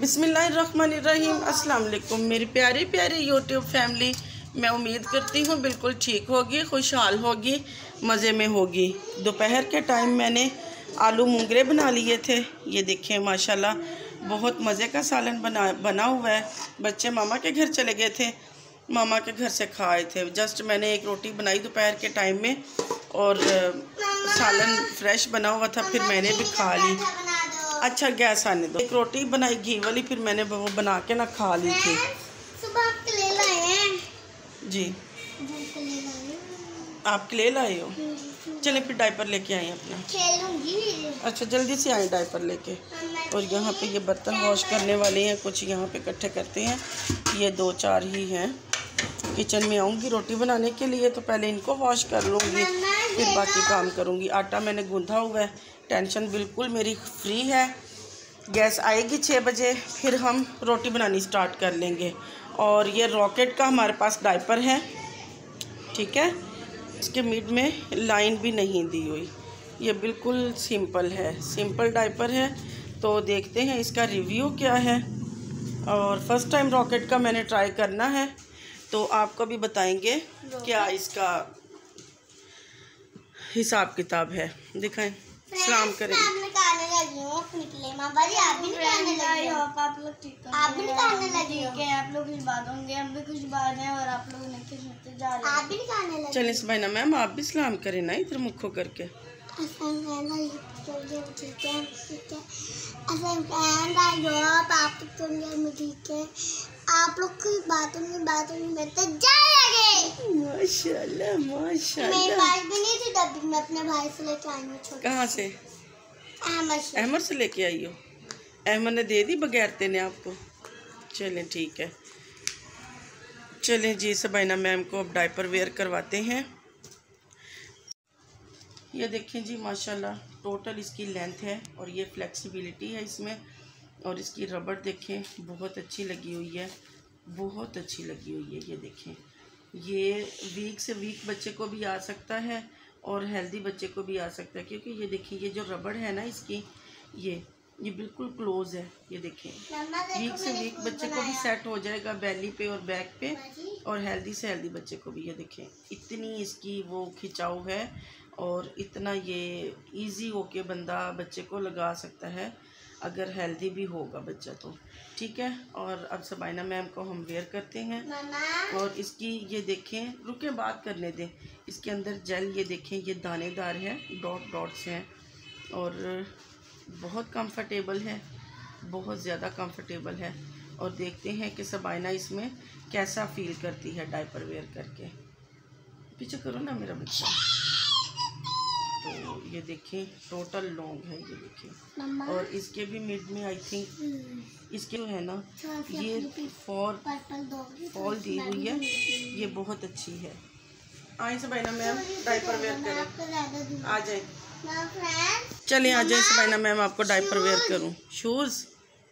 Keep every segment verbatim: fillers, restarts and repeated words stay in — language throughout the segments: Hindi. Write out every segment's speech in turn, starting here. बिस्मिल्लाहिर्रहमानिर्रहीम अस्सलाम वालेकुम मेरी प्यारी प्यारी यूट्यूब फैमिली। मैं उम्मीद करती हूँ बिल्कुल ठीक होगी, खुशहाल होगी, मज़े में होगी। दोपहर के टाइम मैंने आलू मुंगरे बना लिए थे। ये देखें माशाल्लाह बहुत मज़े का सालन बना बना हुआ है। बच्चे मामा के घर चले गए थे, मामा के घर से खाए थे। जस्ट मैंने एक रोटी बनाई दोपहर के टाइम में और सालन फ्रेश बना हुआ था, फिर मैंने भी खा ली। अच्छा गैस आने दो। एक रोटी बनाई घी वाली, फिर मैंने वो बना के ना खा ली थी। सुबह आप क्ले लाए हैं जी? आप क्ले लाए हो? चले फिर डायपर लेके आए अपना, खेलूंगी। अच्छा जल्दी से आए डायपर लेके। और यहाँ पे ये बर्तन वॉश करने वाले हैं, कुछ यहाँ पे इकट्ठे करते हैं। ये दो चार ही हैं। किचन में आऊँगी रोटी बनाने के लिए तो पहले इनको वॉश कर लूँगी, फिर बाकी काम करूँगी। आटा मैंने गूँधा हुआ है, टेंशन बिल्कुल मेरी फ्री है। गैस आएगी छः बजे, फिर हम रोटी बनानी स्टार्ट कर लेंगे। और ये रॉकेट का हमारे पास डायपर है, ठीक है। इसके मिड में लाइन भी नहीं दी हुई, ये बिल्कुल सिंपल है, सिंपल डायपर है। तो देखते हैं इसका रिव्यू क्या है। और फर्स्ट टाइम रॉकेट का मैंने ट्राई करना है, तो आपको भी बताएंगे क्या इसका हिसाब किताब है। दिखाएं, सलाम करें। चलें सबाइना मैम आप भी सलाम करें ना, इधर मुख हो करके। आप लोग की बातों में बातों में करते जा लगे। माशाल्लाह माशाल्लाह। मेरे पास भी नहीं थी डब्बी, मैं अपने भाई से लेके आई हूँ। कहाँ से? अहमद से। अहमद से लेके आई हो? अहमद ने दे दी बगैर तेने आपको? चलें ठीक है। चलें जी सबाइना मैम को अब डायपर वेयर करवाते हैं। ये देखें जी माशाल्लाह टोटल इसकी लेंथ है और ये फ्लेक्सिबिलिटी है इसमें। और इसकी रबड़ देखें बहुत अच्छी लगी हुई है, बहुत अच्छी लगी हुई है। ये देखें, ये वीक से वीक बच्चे को भी आ सकता है और हेल्दी बच्चे को भी आ सकता है, क्योंकि ये देखिए ये जो रबड़ है ना इसकी, ये ये बिल्कुल क्लोज है। ये देखें वीक से वीक बच्चे को भी सेट हो जाएगा बैली पे और बैक पे, और हेल्दी से हेल्दी बच्चे को भी। ये देखें इतनी इसकी वो खिंचाव है और इतना ये ईजी हो के बंदा बच्चे को लगा सकता है अगर हेल्दी भी होगा बच्चा तो, ठीक है। और अब सबाइना मैम को हम वेयर करते हैं। और इसकी ये देखें, रुके बात करने दें। इसके अंदर जेल ये देखें ये दानेदार है, डॉट डॉट्स हैं और बहुत कंफर्टेबल है, बहुत ज़्यादा कंफर्टेबल है। और देखते हैं कि सबाइना इसमें कैसा फील करती है डायपर वेयर करके। पीछे करो ना मेरा बच्चा। तो ये देखें टोटल लॉन्ग है, ये देखें। और इसके भी मिड में आई थिंक इसके है ना ये फॉल फॉल दी हुई है, ये बहुत अच्छी है। आए सबाइना मैम डायपर वेयर करें, आ जाए। चले आ जाए सबाइना मैम आपको डायपर वेयर करूं। शूज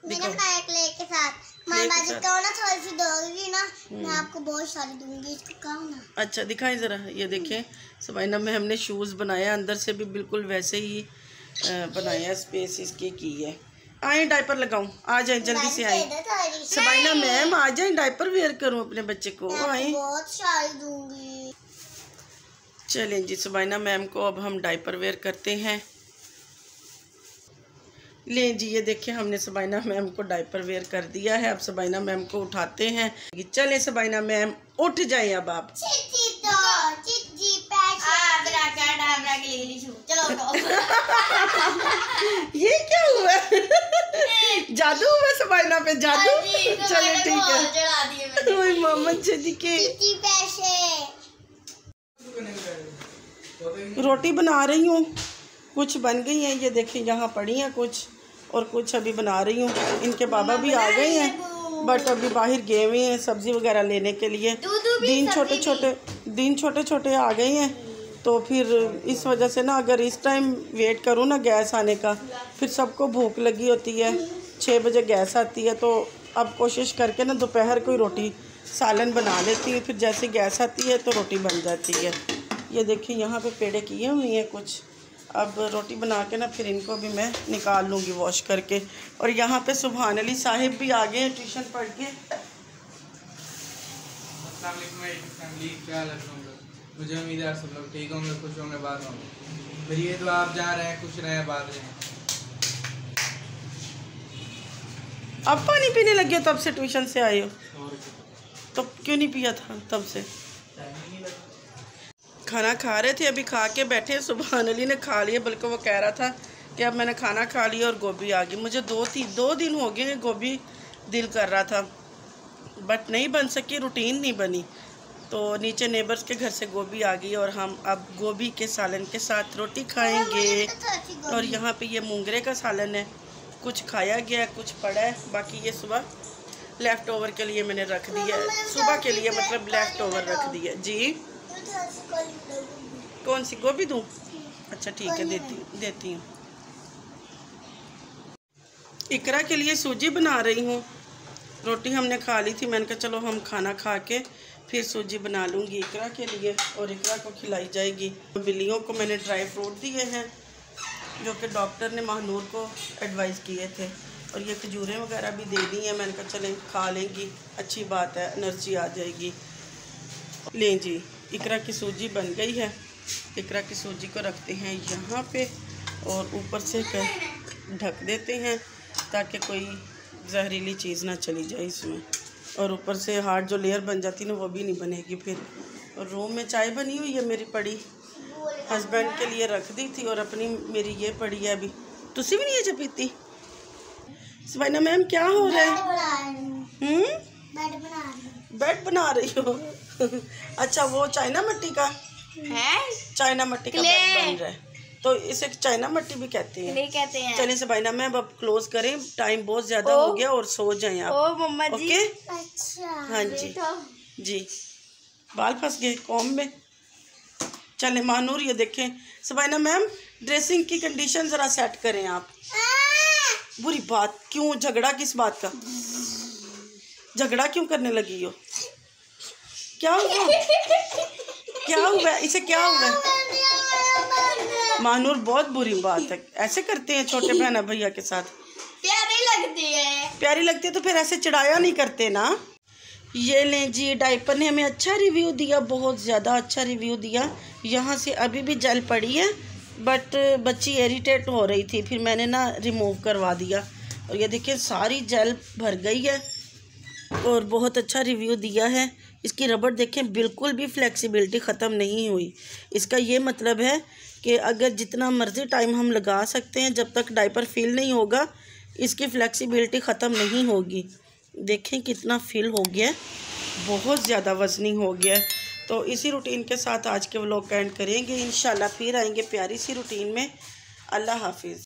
दिखाओ के साथ मामा जी, तो ना थोड़ी सी दोगी ना मैं आपको बहुत सारी दूंगी, इसको कहो ना। अच्छा दिखाएं ज़रा। ये देखें सबाइना मैम हमने शूज़ बनाया, अंदर से भी बिल्कुल वैसे ही बनाया, स्पेस इसके की है। आए डायपर लगाऊं, आ जाए जल्दी से आए सबाइना मैम, आ जाए डायपर वेयर करूं अपने बच्चे को, आए बहुत सारी दूंगी। चलें जी सबाइना मैम को अब हम डायपर वेयर करते हैं। ले जी ये देखिए हमने सबाइना मैम को डायपर वेयर कर दिया है। अब सबाइना मैम को उठाते हैं। चले सबाइना मैम उठ जाए अब आप। ये क्या हुआ? जादू हुआ सबाइना पे, जादू। चले ठीक है मोहम्मद जी के। रोटी बना रही हूँ, कुछ बन गई हैं ये देखें, यहाँ पड़ी हैं कुछ, और कुछ अभी बना रही हूँ। इनके बाबा भी आ गए हैं बट अभी बाहर गए हुए हैं सब्ज़ी वगैरह लेने के लिए। दिन छोटे छोटे दिन छोटे छोटे आ गए हैं, तो फिर इस वजह से ना अगर इस टाइम वेट करूँ ना गैस आने का, फिर सबको भूख लगी होती है। छः बजे गैस आती है, तो अब कोशिश करके ना दोपहर को ही रोटी सालन बना लेती है, फिर जैसे गैस आती है तो रोटी बन जाती है। ये देखिए यहाँ पर पेड़े किए हुए हैं कुछ, अब रोटी बना के ना फिर इनको भी मैं निकाल लूँगी वॉश करके। और यहाँ पे सुभान अली साहिब भी आ गए ट्यूशन पढ़ के। अस्सलाम वालेकुम फैमिली, क्या हाल है तुम लोग? मुझे उम्मीद है आप सब लोग ठीक होंगे, खुश होंगे, बात होंगे। मेरी ये तो आप जा रहे हैं, खुश रहें, बात रहें। अब पानी पीने लग गया? तब से ट्यूशन से आए हो तो क्यों नहीं पिया था? तब से खाना खा रहे थे, अभी खा के बैठे। सुभान अली ने खा लिया, बल्कि वो कह रहा था कि अब मैंने खाना खा लिया और गोभी आ गई। मुझे दो तीन दो दिन हो गए गोभी दिल कर रहा था बट नहीं बन सकी, रूटीन नहीं बनी। तो नीचे नेबर्स के घर से गोभी आ गई और हम अब गोभी के सालन के साथ रोटी खाएंगे। और यहाँ पे ये मूंगरे का सालन है, कुछ खाया गया कुछ पड़ा है, बाकी ये सुबह लेफ़्ट ओवर के लिए मैंने रख दिया है। सुबह के लिए मतलब लेफ़्ट ओवर रख दिया। जी कौन सी गोभी दूँ? अच्छा ठीक है, देती देती हूँ। इकरा के लिए सूजी बना रही हूँ। रोटी हमने खा ली थी, मैंने कहा चलो हम खाना खा के फिर सूजी बना लूँगी इकरा के लिए और इकरा को खिलाई जाएगी। बिल्लियों को मैंने ड्राई फ्रूट दिए हैं जो कि डॉक्टर ने महनूर को एडवाइस किए थे। और ये खजूरें वगैरह भी दे दी हैं, मैंने कहा चलें खा लेंगी, अच्छी बात है, एनर्जी आ जाएगी। लें जी, इकरा की सूजी बन गई है। इकरा की सूजी को रखते हैं यहाँ पे और ऊपर से ढक देते हैं ताकि कोई जहरीली चीज़ ना चली जाए इसमें। और ऊपर से हार्ड जो लेयर बन जाती है ना वो भी नहीं बनेगी फिर। और रूम में चाय बनी हुई है मेरी पड़ी, हस्बैंड के लिए रख दी थी और अपनी मेरी ये पड़ी है अभी। तुसी भी नहीं है जब पीती? सबीना मैम क्या हो रहा है? बेड बना रही हो? अच्छा वो चाइना मट्टी का है, चाइना मट्टी का बेड बन रहा है तो इसे चाइना मट्टी भी कहते हैं, कहते हैं। चलिए सबीना मैम अब क्लोज करें, टाइम बहुत ज्यादा हो गया और सो जाएं आप। ओ मम्मा जी, ओके अच्छा, हाँ जी जी बाल फंस गए कॉम में। चले महनूर ये देखें, सबीना मैम ड्रेसिंग की कंडीशन जरा सेट करें आप। बुरी बात, क्यों झगड़ा किस बात का? झगड़ा क्यों करने लगी हो? क्या हुआ? क्या हुआ इसे? क्या हुआ महनूर? बहुत बुरी बात है, ऐसे करते हैं छोटे बहना भैया के साथ। प्यारी लगती है, प्यारी लगती है तो फिर ऐसे चिढ़ाया नहीं करते ना। ये लें जी, डायपर ने हमें अच्छा रिव्यू दिया, बहुत ज़्यादा अच्छा रिव्यू दिया। यहाँ से अभी भी जल पड़ी है बट बच्ची इरिटेट हो रही थी, फिर मैंने ना रिमूव करवा दिया। और ये देखिए सारी जेल भर गई है और बहुत अच्छा रिव्यू दिया है। इसकी रबड़ देखें, बिल्कुल भी फ्लेक्सिबिलिटी ख़त्म नहीं हुई। इसका ये मतलब है कि अगर जितना मर्ज़ी टाइम हम लगा सकते हैं जब तक डायपर फील नहीं होगा, इसकी फ्लेक्सिबिलिटी ख़त्म नहीं होगी। देखें कितना फील हो गया, बहुत ज़्यादा वज़नी हो गया। तो इसी रूटीन के साथ आज के व्लॉग एंड करेंगे, इंशाल्लाह फिर आएंगे प्यारी सी रूटीन में। अल्लाह हाफिज़।